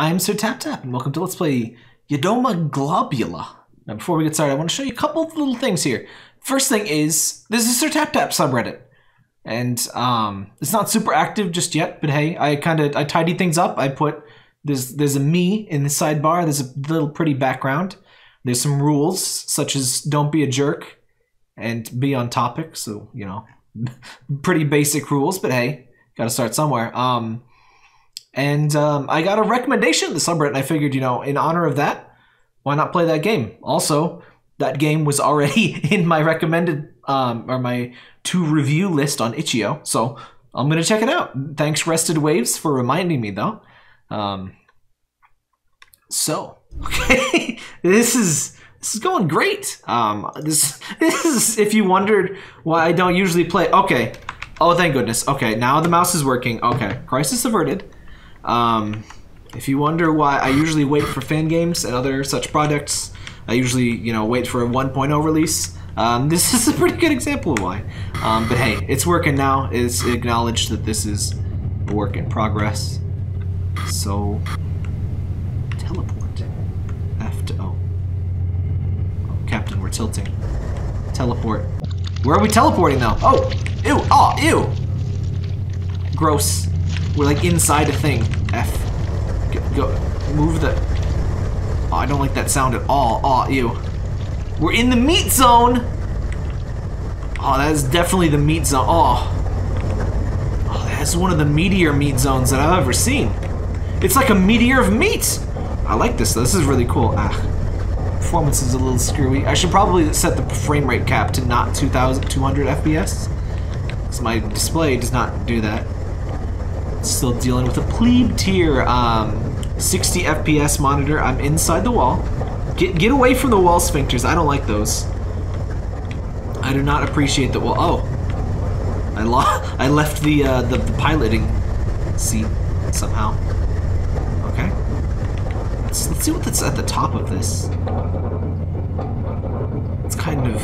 I'm SirTapTap, and welcome to Let's Play Yedoma Globula. Now, before we get started, I want to show you a couple of little things here. First thing is, this is SirTapTap subreddit, and it's not super active just yet. But hey, I tidied things up. I put there's a me in the sidebar. There's a little pretty background. There's some rules such as don't be a jerk and be on topic. So you know, pretty basic rules. But hey, gotta start somewhere. And I got a recommendation in the subreddit, and I figured, you know, in honor of that, why not play that game? Also, that game was already in my recommended, or my to-review list on itch.io, so I'm going to check it out. Thanks, Rested Waves, for reminding me, though. Okay, this is going great. This is, if you wondered why I don't usually play, okay. Oh, thank goodness. Okay, now the mouse is working. Okay, crisis averted. If you wonder why I usually wait for fan games and other such products, I usually, you know, wait for a 1.0 release. This is a pretty good example of why. But hey, it's working now. It's acknowledged that this is a work in progress. So, teleport. F to O. Oh, Captain, we're tilting. Teleport. Where are we teleporting though? Oh, ew, oh, ew. Gross. We're like inside a thing. F. Go. Move the... Oh, I don't like that sound at all. Oh, ew. We're in the meat zone! Oh, that is definitely the meat zone. Oh. Oh, that's one of the meatier meat zones that I've ever seen. It's like a meteor of meat! I like this though. This is really cool. Ah. Performance is a little screwy. I should probably set the frame rate cap to not 2,200 FPS. Because my display does not do that. Still dealing with a plebe tier 60 FPS monitor. I'm inside the wall. Get away from the wall, sphincters. I don't like those. I do not appreciate the wall. Oh, I left the piloting seat somehow. Okay, let's see what's at the top of this. It's kind of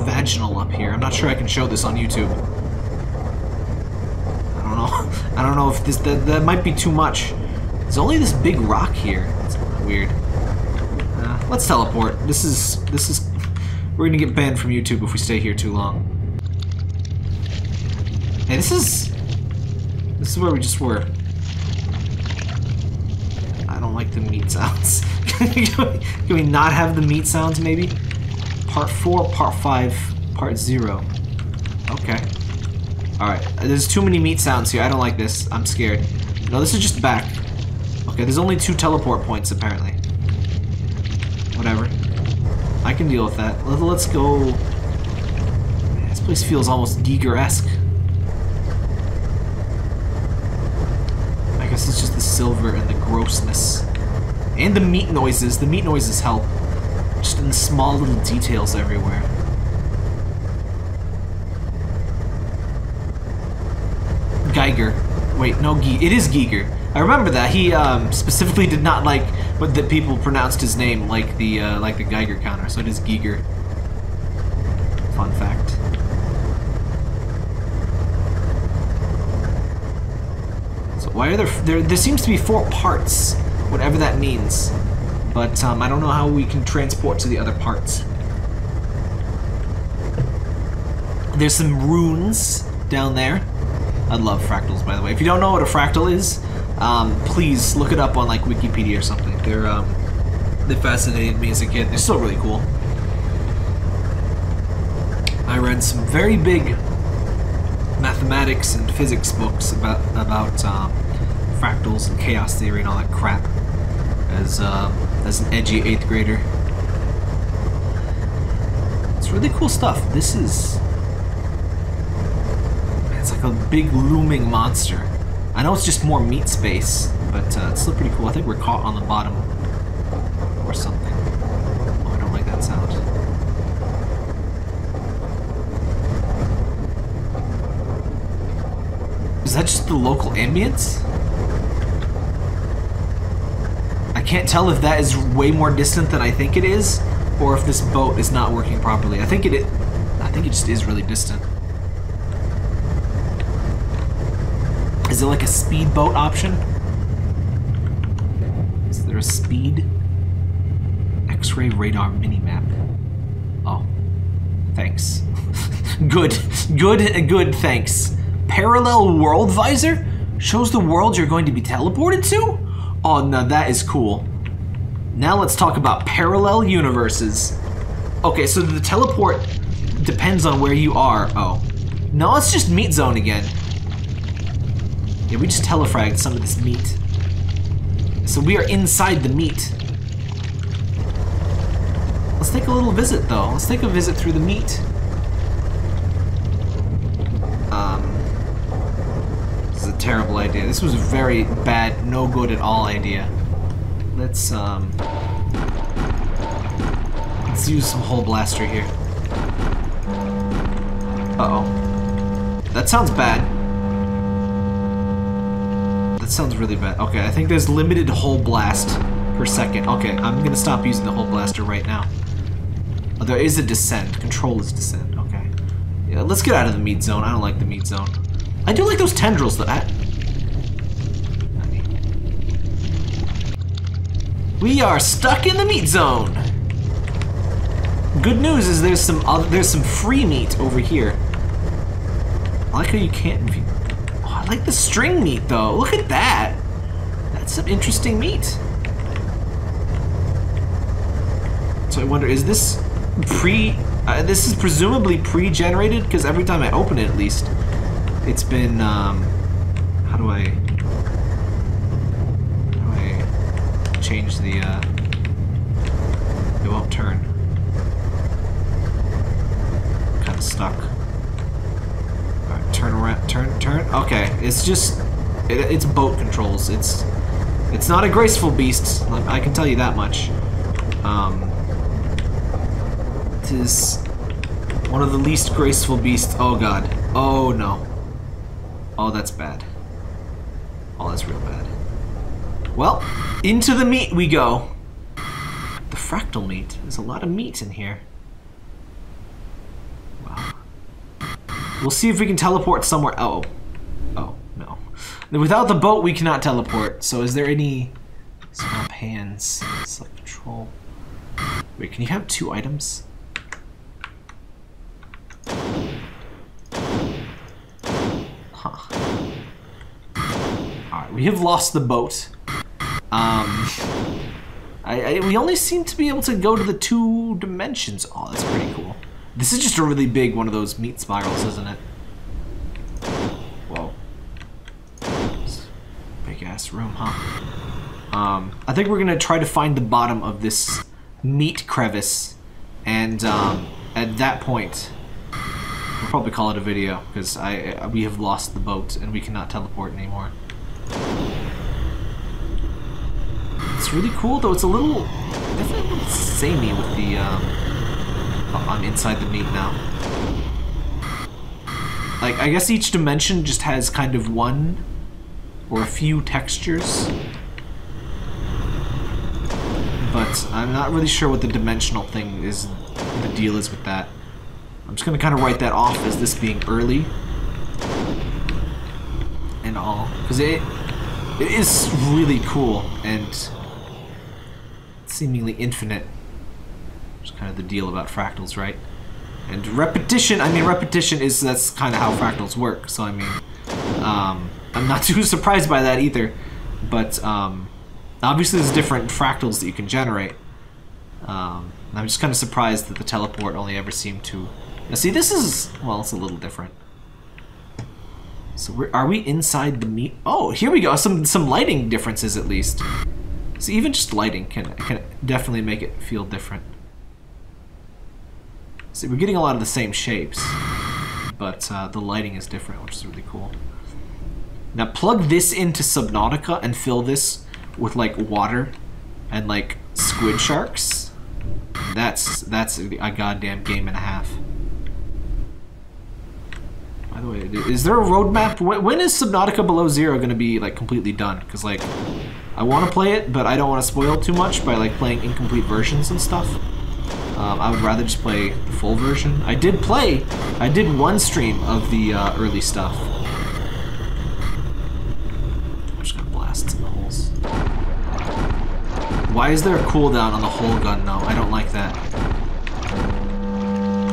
vaginal up here. I'm not sure I can show this on YouTube. I don't know if that might be too much. There's only this big rock here. It's weird. Let's teleport. This is. We're gonna get banned from YouTube if we stay here too long. Hey, this is where we just were. I don't like the meat sounds. Can we not have the meat sounds maybe? Part 4, part 5, part 0. Okay. Alright, there's too many meat sounds here. I don't like this. I'm scared. No, this is just back. Okay, there's only 2 teleport points, apparently. Whatever. I can deal with that. Let's go... Man, this place feels almost Giger-esque. I guess it's just the silver and the grossness. And the meat noises. The meat noises help. Just in the small little details everywhere. Geiger. Wait, no, it is Giger. I remember that. He specifically did not like what the people pronounced his name like the Geiger counter, so it is Giger. Fun fact. So why are there seems to be 4 parts, whatever that means. But I don't know how we can transport to the other parts. There's some runes down there. I love fractals, by the way. If you don't know what a fractal is, please look it up on like Wikipedia or something. They fascinated me as a kid. They're still really cool. I read some very big mathematics and physics books about fractals and chaos theory and all that crap as an edgy 8th grader. It's really cool stuff. This is. It's like a big looming monster. I know it's just more meat space, but it's still pretty cool. I think we're caught on the bottom or something. Oh, I don't like that sound. Is that just the local ambience? I can't tell if that is way more distant than I think it is, or if this boat is not working properly. I think it just is really distant. Is it like a speedboat option? speed. X-ray radar minimap. Oh, thanks. Good, thanks. Parallel world visor? Shows the world you're going to be teleported to? Oh no, that is cool. Now let's talk about parallel universes. Okay, so the teleport depends on where you are. Oh. No, let's just meat zone again. Yeah, we just telefragged some of this meat. So we are inside the meat. Let's take a little visit, though. Let's take a visit through the meat. This is a terrible idea. This was a very bad, no good at all idea. Let's use some hole blaster here. Uh-oh. That sounds bad. That sounds really bad. Okay, I think there's limited hole blast per second. Okay, I'm gonna stop using the hole blaster right now. Oh, there is a descent. Control is descent. Okay. Yeah, let's get out of the meat zone. I don't like the meat zone. I do like those tendrils though. We are stuck in the meat zone. Good news is there's some free meat over here. I like how you can't. Oh, I like the string meat though. Look at that. That's some interesting meat. So I wonder, is this this is presumably pre-generated, because every time I open it, at least, it's been how do I change the it won't turn. I'm kind of stuck. All right, turn around, turn. Okay, it's just it's boat controls. It's not a graceful beast. I can tell you that much. It is one of the least graceful beasts. Oh god. Oh no. Oh, that's bad. Oh, that's real bad. Well, into the meat we go. The fractal meat. There's a lot of meat in here. Wow. We'll see if we can teleport somewhere. Oh. Oh, no. Without the boat, we cannot teleport. So is there any... Swap hands. Select control. Wait, can you have two items? We have lost the boat. We only seem to be able to go to the two dimensions. Oh, that's pretty cool. This is just a really big one of those meat spirals, isn't it? Whoa. Big-ass room, huh? I think we're gonna try to find the bottom of this meat crevice. And, at that point, we'll probably call it a video, because we have lost the boat and we cannot teleport anymore. It's really cool though. It's a little definitely a little samey with the oh, I'm inside the meat now. Like, I guess each dimension just has kind of one or a few textures, but I'm not really sure what the dimensional thing is, the deal is with that. I'm just gonna kind of write that off as this being early and all, because it is really cool and seemingly infinite. It's kind of the deal about fractals, right? And repetition, I mean, repetition is, that's kind of how fractals work. So I mean, I'm not too surprised by that either. But obviously there's different fractals that you can generate. I'm just kind of surprised that the teleport only ever seemed to... Now see, this is, well, it's a little different. So are we inside the meat? Oh, here we go. Some lighting differences at least. So even just lighting can definitely make it feel different. See, we're getting a lot of the same shapes, but the lighting is different, which is really cool. Now plug this into Subnautica and fill this with like water and like squid sharks. That's a goddamn game and a half. By the way, is there a roadmap? When is Subnautica Below Zero gonna be like completely done? Because like, I want to play it, but I don't want to spoil too much by like playing incomplete versions and stuff. I would rather just play the full version. I did one stream of the early stuff. I'm just gonna blast some holes. Why is there a cooldown on the whole gun though? I don't like that.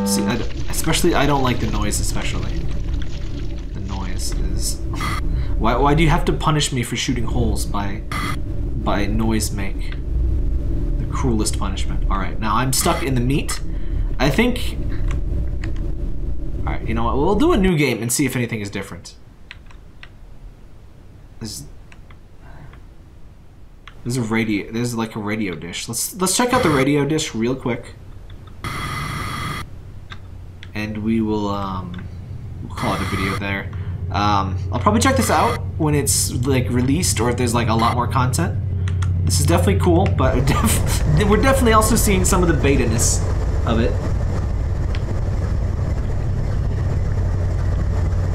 See, I don't like the noise especially. The noise is... Why do you have to punish me for shooting holes by noise make? The cruelest punishment. Alright, now I'm stuck in the meat. I think... Alright, you know what? We'll do a new game and see if anything is different. There's a radio. There's like a radio dish. Let's check out the radio dish real quick, and we will we'll call it a video there. I'll probably check this out when it's like released or if there's like a lot more content. This is definitely cool, but we're definitely also seeing some of the beta-ness of it.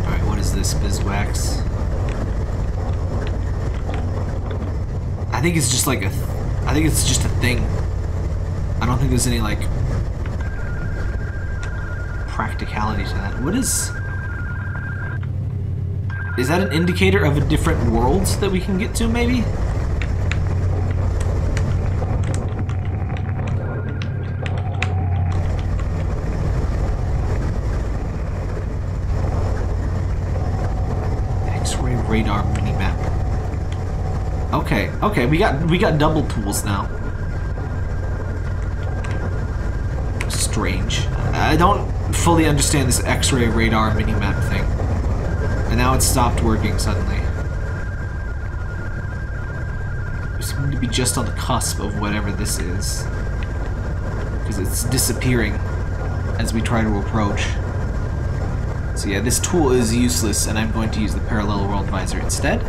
All right, what is this bizwax? I think it's just like a... I think it's just a thing. I don't think there's any like practicality to that. What is... Is that an indicator of a different world that we can get to maybe? X-ray radar minimap. Okay, okay, we got double tools now. Strange. I don't fully understand this X-ray radar minimap thing. And now it stopped working suddenly. We seem to be just on the cusp of whatever this is. Because it's disappearing as we try to approach. So yeah, this tool is useless and I'm going to use the parallel world visor instead.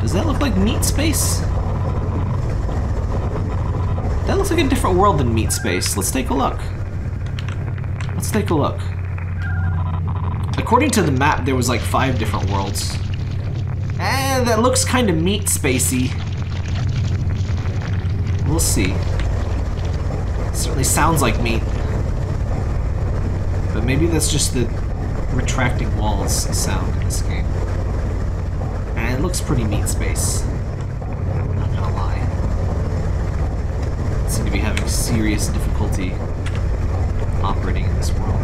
Does that look like meat space? That looks like a different world than meat space. Let's take a look. Let's take a look. According to the map, there was like 5 different worlds. Eh, that looks kind of meat spacey. We'll see. It certainly sounds like meat. But maybe that's just the retracting walls sound in this game. It looks pretty meat space. I'm not gonna lie. I seem to be having serious difficulty operating in this world.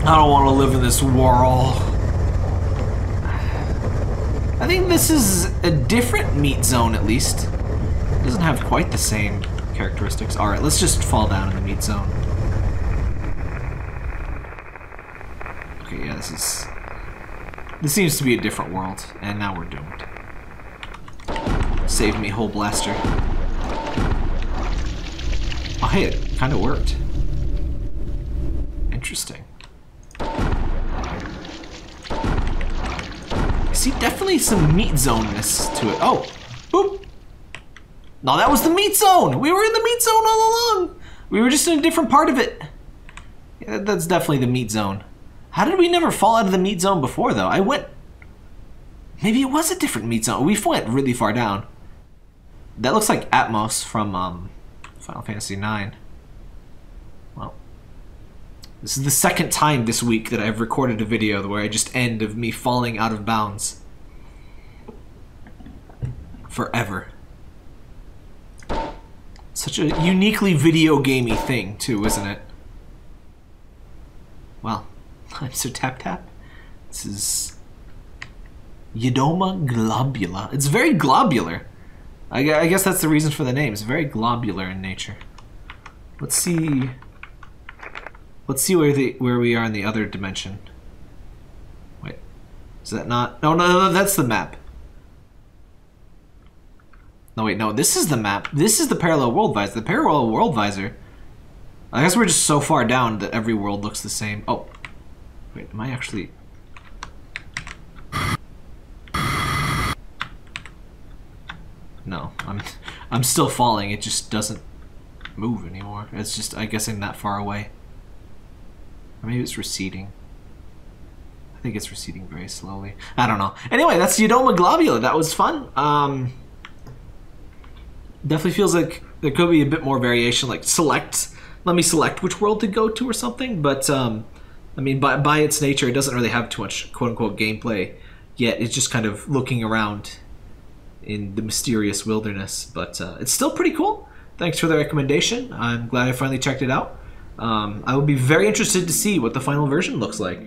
I don't want to live in this world. I think this is a different meat zone at least. It doesn't have quite the same characteristics. Alright, let's just fall down in the meat zone. This seems to be a different world, and now we're doomed. Save me, whole blaster. Oh hey, it kind of worked. Interesting. I see definitely some meat zone-ness to it. Oh! Boop! No, that was the meat zone! We were in the meat zone all along! We were just in a different part of it. Yeah, that's definitely the meat zone. How did we never fall out of the meat zone before, though? I went... Maybe it was a different meat zone. We went really far down. That looks like Atmos from Final Fantasy IX. Well, this is the second time this week that I've recorded a video where I just end of me falling out of bounds. Forever. Such a uniquely video gamey thing, too, isn't it? Well... I'm SirTapTap. This is Yedoma Globula. It's very globular. I guess that's the reason for the name. It's very globular in nature. Let's see. Let's see where we are in the other dimension. Wait, is that not? No, no, no. That's the map. No, wait, no. This is the map. This is the parallel world visor. The parallel world visor. I guess we're just so far down that every world looks the same. Oh. Wait, am I actually... No, I'm still falling, it just doesn't move anymore. It's just, I guess I'm that far away. Or maybe it's receding. I think it's receding very slowly. I don't know. Anyway, that's Yedoma Globula. That was fun. Definitely feels like there could be a bit more variation, like select. Let me select which world to go to or something, but... I mean, by its nature, it doesn't really have too much quote-unquote gameplay, yet it's just kind of looking around in the mysterious wilderness, but it's still pretty cool. Thanks for the recommendation. I'm glad I finally checked it out. I would be very interested to see what the final version looks like.